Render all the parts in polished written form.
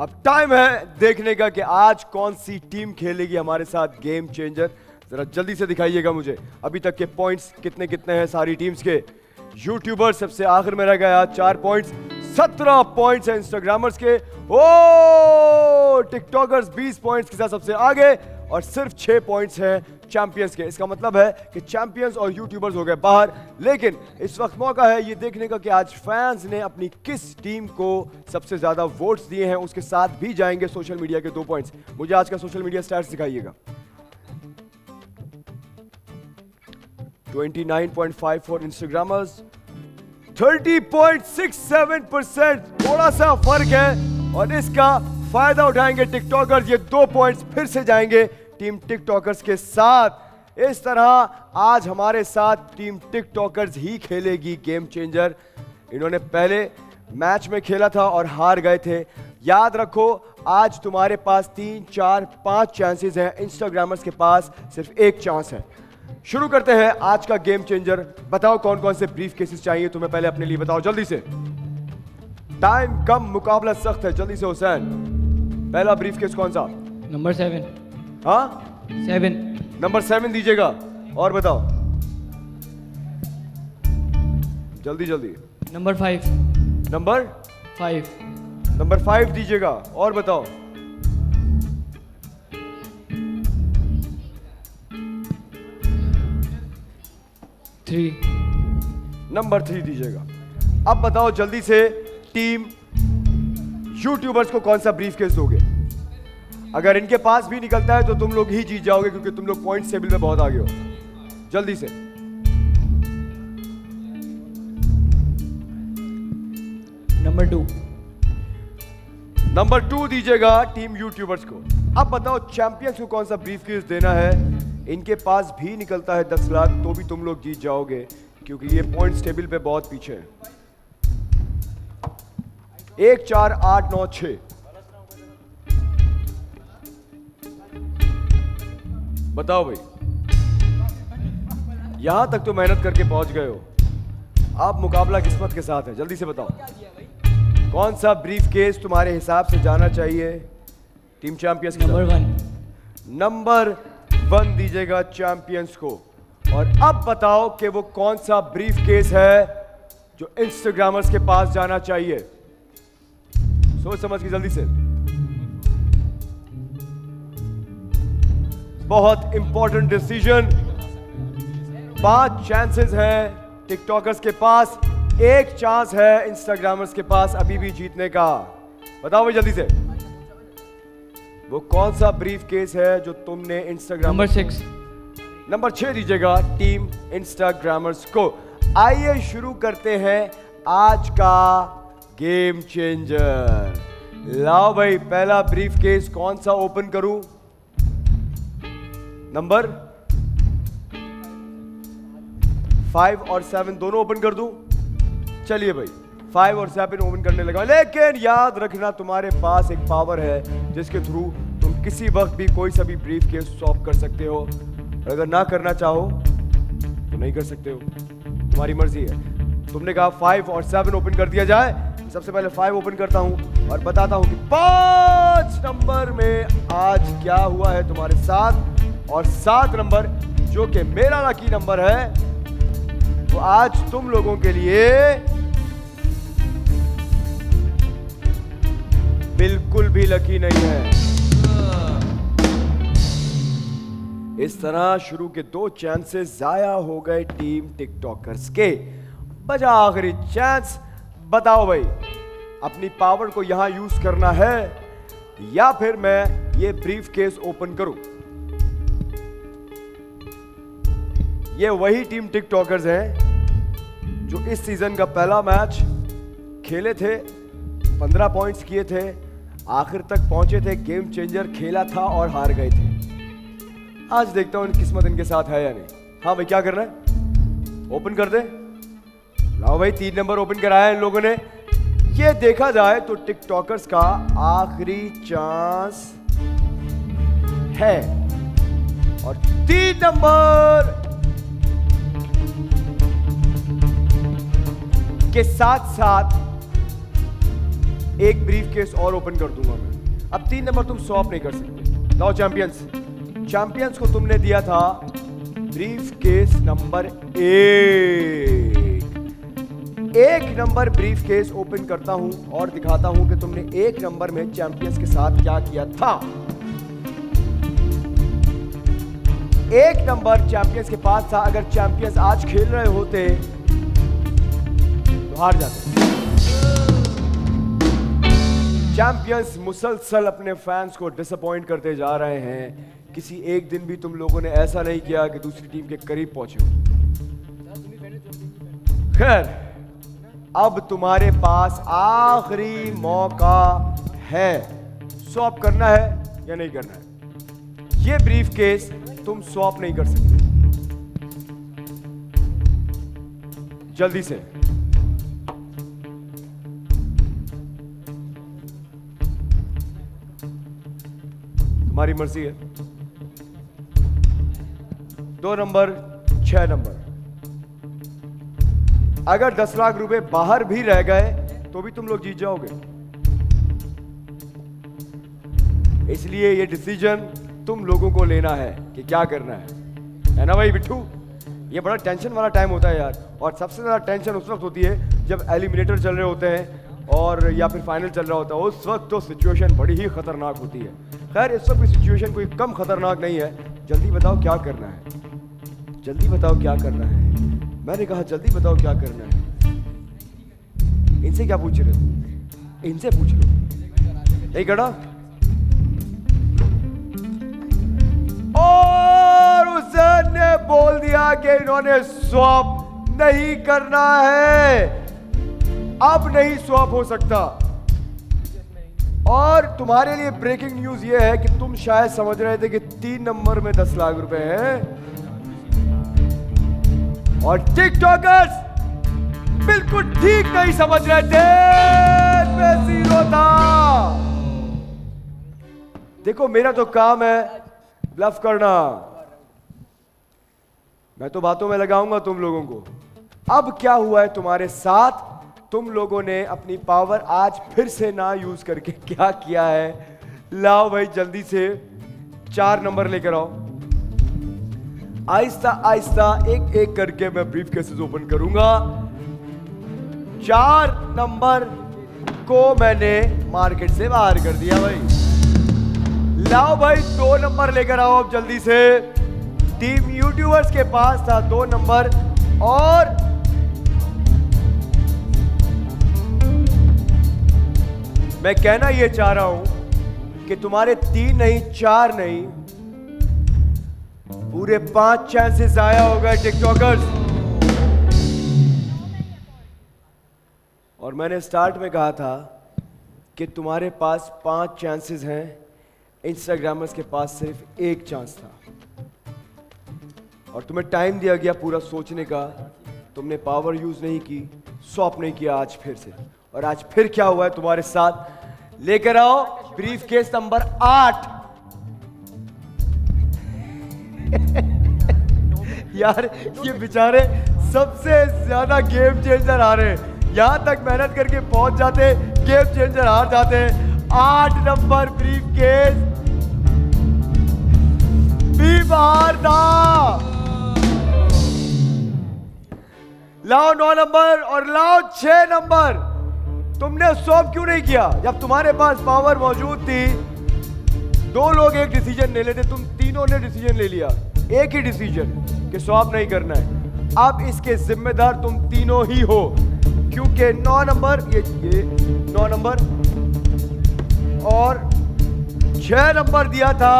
अब टाइम है देखने का कि आज कौन सी टीम खेलेगी हमारे साथ गेम चेंजर। जरा जल्दी से दिखाइएगा मुझे अभी तक के पॉइंट्स कितने कितने हैं सारी टीम्स के। यूट्यूबर सबसे आखिर में रह गया 4 पॉइंट्स, 17 पॉइंट्स हैं इंस्टाग्रामर्स के। ओ टिकटॉकर्स 20 पॉइंट्स के साथ सबसे आगे और सिर्फ 6 पॉइंट्स हैं चैंपियंस के। इसका मतलब है कि चैंपियंस और यूट्यूबर्स हो गए बाहर। लेकिन इस वक्त मौका है ये देखने का कि आज फैंस ने अपनी किस टीम को सबसे ज्यादा वोट्स दिए हैं, उसके साथ भी जाएंगे सोशल मीडिया के 2 पॉइंट्स। मुझे आज का सोशल मीडिया स्टैट्स दिखाइएगा। 29.5 फॉर इंस्टाग्रामर्स, 30.67%, थोड़ा सा फर्क है और इसका फायदा उठाएंगे टिकटॉकर्स। ये 2 पॉइंट्स फिर से जाएंगे टीम टिकटॉकर्स के साथ। इस तरह आज हमारे साथ टीम टिकटॉकर्स ही खेलेगी गेम चेंजर। इन्होंने पहले मैच में खेला था और हार गए थे। याद रखो आज तुम्हारे पास 3, 4, 5 चांसेस हैं, इंस्टाग्रामर्स के पास सिर्फ 1 चांस है। शुरू करते हैं आज का गेम चेंजर। बताओ कौन कौन से ब्रीफ केसेस चाहिए तुम्हें, पहले अपने लिए बताओ जल्दी से। टाइम कम, मुकाबला सख्त है, जल्दी से हुसैन। पहला ब्रीफ केस कौन सा? नंबर 7। हाँ 7, नंबर 7 दीजिएगा। और बताओ जल्दी जल्दी। नंबर 5 दीजिएगा। और बताओ नंबर 3 दीजिएगा। अब बताओ जल्दी से टीम यूट्यूबर्स को कौन सा ब्रीफ केस दोगे? अगर इनके पास भी निकलता है तो तुम लोग ही जीत जाओगे क्योंकि तुम लोग पॉइंट टेबल में बहुत आगे हो। जल्दी से नंबर 2 दीजिएगा टीम यूट्यूबर्स को। अब बताओ चैंपियंस को कौन सा ब्रीफकेस देना है? इनके पास भी निकलता है 10 लाख तो भी तुम लोग जीत जाओगे क्योंकि ये पॉइंट टेबल पे बहुत पीछे है। 1, 4, 8, 9, 6। बताओ भाई, यहां तक तो मेहनत करके पहुंच गए हो, आप मुकाबला किस्मत के साथ है। जल्दी से बताओ कौन सा ब्रीफकेस तुम्हारे हिसाब से जाना चाहिए टीम चैंपियंस के? नंबर 1 दीजिएगा चैंपियंस को। और अब बताओ कि वो कौन सा ब्रीफकेस है जो इंस्टाग्रामर्स के पास जाना चाहिए? सोच समझ के जल्दी से, बहुत इंपॉर्टेंट डिसीजन। 5 चांसेस हैं टिकटॉकर्स के पास, 1 चांस है इंस्टाग्रामर्स के पास अभी भी जीतने का। बताओ भाई जल्दी से वो कौन सा ब्रीफ केस है जो तुमने इंस्टाग्राम? नंबर 6 दीजिएगा टीम इंस्टाग्रामर्स को। आइए शुरू करते हैं आज का गेम चेंजर। लाओ भाई पहला ब्रीफ केस कौन सा ओपन करूं? नंबर 5 और 7 दोनों ओपन कर दूं? चलिए भाई 5 और 7 ओपन करने लगा। लेकिन याद रखना तुम्हारे पास एक पावर है जिसके थ्रू तुम किसी वक्त भी कोई सा भी ब्रीफ केस सॉफ्ट कर सकते हो। अगर ना करना चाहो तो नहीं कर सकते हो, तुम्हारी मर्जी है। तुमने कहा 5 और 7 ओपन कर दिया जाए, सबसे पहले 5 ओपन करता हूं और बताता हूं कि 5 नंबर में आज क्या हुआ है तुम्हारे साथ। और 7 नंबर जो कि मेरा लकी नंबर है वो आज तुम लोगों के लिए बिल्कुल भी लकी नहीं है। इस तरह शुरू के 2 चांसेस जाया हो गए टीम टिकटॉकर्स के। बचा आखिरी चांस। बताओ भाई अपनी पावर को यहां यूज करना है या फिर मैं ये ब्रीफ केस ओपन करूं? ये वही टीम टिकटॉकर्स हैं जो इस सीजन का पहला मैच खेले थे, 15 पॉइंट्स किए थे, आखिर तक पहुंचे थे, गेम चेंजर खेला था और हार गए थे। आज देखता हूं किस्मत इनके साथ है या नहीं। हाँ भाई क्या करना है? ओपन कर दे। लाओ भाई 3 नंबर ओपन कराया इन लोगों ने। ये देखा जाए तो टिकटॉकर्स का आखिरी चांस है और 3 नंबर के साथ साथ एक ब्रीफ केस और ओपन कर दूंगा मैं। अब 3 नंबर तुम स्वैप नहीं कर सकते। नाउ चैंपियंस, चैंपियंस को तुमने दिया था briefcase number 1। 1 number briefcase open करता हूं और दिखाता हूं कि तुमने 1 नंबर में चैंपियंस के साथ क्या किया था। 1 नंबर चैंपियंस के पास था। अगर चैंपियंस आज खेल रहे होते तो हार जाते। चैंपियंस मुसलसल अपने फैंस को डिसअपॉइंट करते जा रहे हैं। किसी एक दिन भी तुम लोगों ने ऐसा नहीं किया कि दूसरी टीम के करीब पहुंचे हो। खैर, अब तुम्हारे पास आखिरी मौका है। स्वैप करना है या नहीं करना है? ये ब्रीफ केस तुम स्वैप नहीं कर सकते। जल्दी से तुम्हारी मर्जी है। 2 नंबर, 6 नंबर। अगर 10 लाख रुपए बाहर भी रह गए तो भी तुम लोग जीत जाओगे। इसलिए ये डिसीजन तुम लोगों को लेना है कि क्या करना है ना भाई बिट्टू। ये बड़ा टेंशन वाला टाइम होता है यार, और सबसे ज़्यादा टेंशन उस वक्त होती है जब एलिमिनेटर चल रहे होते हैं और या फिर फाइनल चल रहा होता है। उस वक्त तो सिचुएशन बड़ी ही खतरनाक होती है। खैर, इस वक्त की सिचुएशन कोई कम खतरनाक नहीं है। जल्दी बताओ क्या करना है। जल्दी बताओ क्या करना है। मैंने कहा जल्दी बताओ क्या करना है। इनसे क्या पूछ रहे हो? इनसे पूछ लो। नहीं कड़ा। और हुसैन ने बोल दिया कि इन्होंने स्वैप नहीं करना है। अब नहीं स्वैप हो सकता। और तुम्हारे लिए ब्रेकिंग न्यूज यह है कि तुम शायद समझ रहे थे कि 3 नंबर में 10 लाख रुपए हैं और टिकटॉकर्स बिल्कुल ठीक नहीं समझ रहे थे। जीरो था। देखो, मेरा तो काम है ब्लफ करना। मैं तो बातों में लगाऊंगा तुम लोगों को। अब क्या हुआ है तुम्हारे साथ? तुम लोगों ने अपनी पावर आज फिर से ना यूज करके क्या किया है? लाओ भाई जल्दी से 4 नंबर लेकर आओ। आहिस्ता आहिस्ता एक एक करके मैं ब्रीफ केसेस ओपन करूंगा। 4 नंबर को मैंने मार्केट से बाहर कर दिया भाई। लाओ भाई 2 नंबर लेकर आओ अब जल्दी से। टीम यूट्यूबर्स के पास था 2 नंबर और मैं कहना यह चाह रहा हूं कि तुम्हारे 3 नहीं 4 नहीं पूरे 5 चांसेस आया हो गए टिकटॉकर्स। और मैंने स्टार्ट में कहा था कि तुम्हारे पास 5 चांसेस हैं। इंस्टाग्रामर्स के पास सिर्फ 1 चांस था और तुम्हें टाइम दिया गया पूरा सोचने का। तुमने पावर यूज नहीं की, स्वैप नहीं किया आज फिर से। और आज फिर क्या हुआ है तुम्हारे साथ? लेकर आओ ब्रीफ केस नंबर 8। यार ये बेचारे सबसे ज्यादा गेम चेंजर आ रहे हैं। यहां तक मेहनत करके पहुंच जाते, गेम चेंजर हार जाते हैं। 8 नंबर ब्रीफ केस भी बाहर था। लाओ 9 नंबर और लाओ 6 नंबर। तुमने स्वैप क्यों नहीं किया जब तुम्हारे पास पावर मौजूद थी? 2 लोग एक डिसीजन ले लेते, तुम तीनों ने डिसीजन ले लिया। एक ही डिसीजन कि स्वैप नहीं करना है। अब इसके जिम्मेदार तुम तीनों ही हो क्योंकि 9 नंबर ये 9 नंबर और 6 नंबर दिया था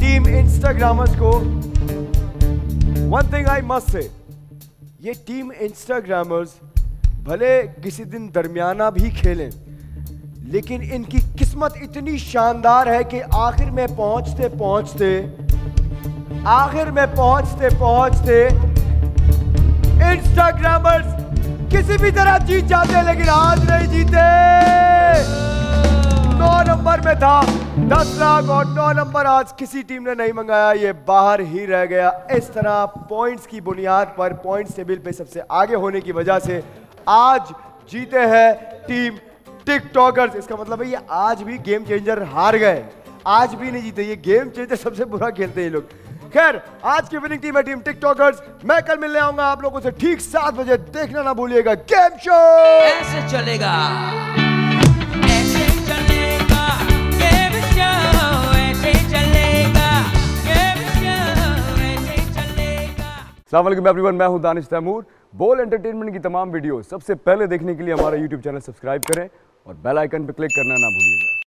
टीम इंस्टाग्रामर्स को। One thing I must say, ये टीम इंस्टाग्रामर्स भले किसी दिन दरमियाना भी खेलें, लेकिन इनकी किस्मत इतनी शानदार है कि आखिर में पहुंचते पहुंचते इंस्टाग्रामर्स किसी भी तरह जीत जाते, लेकिन आज नहीं जीते। 9 नंबर में था 10 लाख और 9 नंबर आज किसी टीम ने नहीं मंगाया, ये बाहर ही रह गया। इस तरह पॉइंट्स की बुनियाद पर, पॉइंट्स टेबल पे सबसे आगे होने की वजह से आज जीते हैं टीम टिकटॉकर्स। इसका मतलब है ये आज भी गेम चेंजर हार गए, आज भी नहीं जीते, ये गेम चेंजर सबसे बुरा खेलते हैं ये लोग। खैर आज की विनिंग टीम है टीम टिकटॉकर्स। मैं कल मिलने आऊंगा आप लोगों से ठीक 7 बजे, देखना ना भूलिएगा गेम शो ऐसे चलेगा। अस्सलाम वालेकुम एवरीवन, मैं हूं दानिश तैमूर। बोल एंटरटेनमेंट की तमाम वीडियो सबसे पहले देखने के लिए हमारा YouTube चैनल सब्सक्राइब करें और बेल आइकन पर क्लिक करना ना भूलिएगा।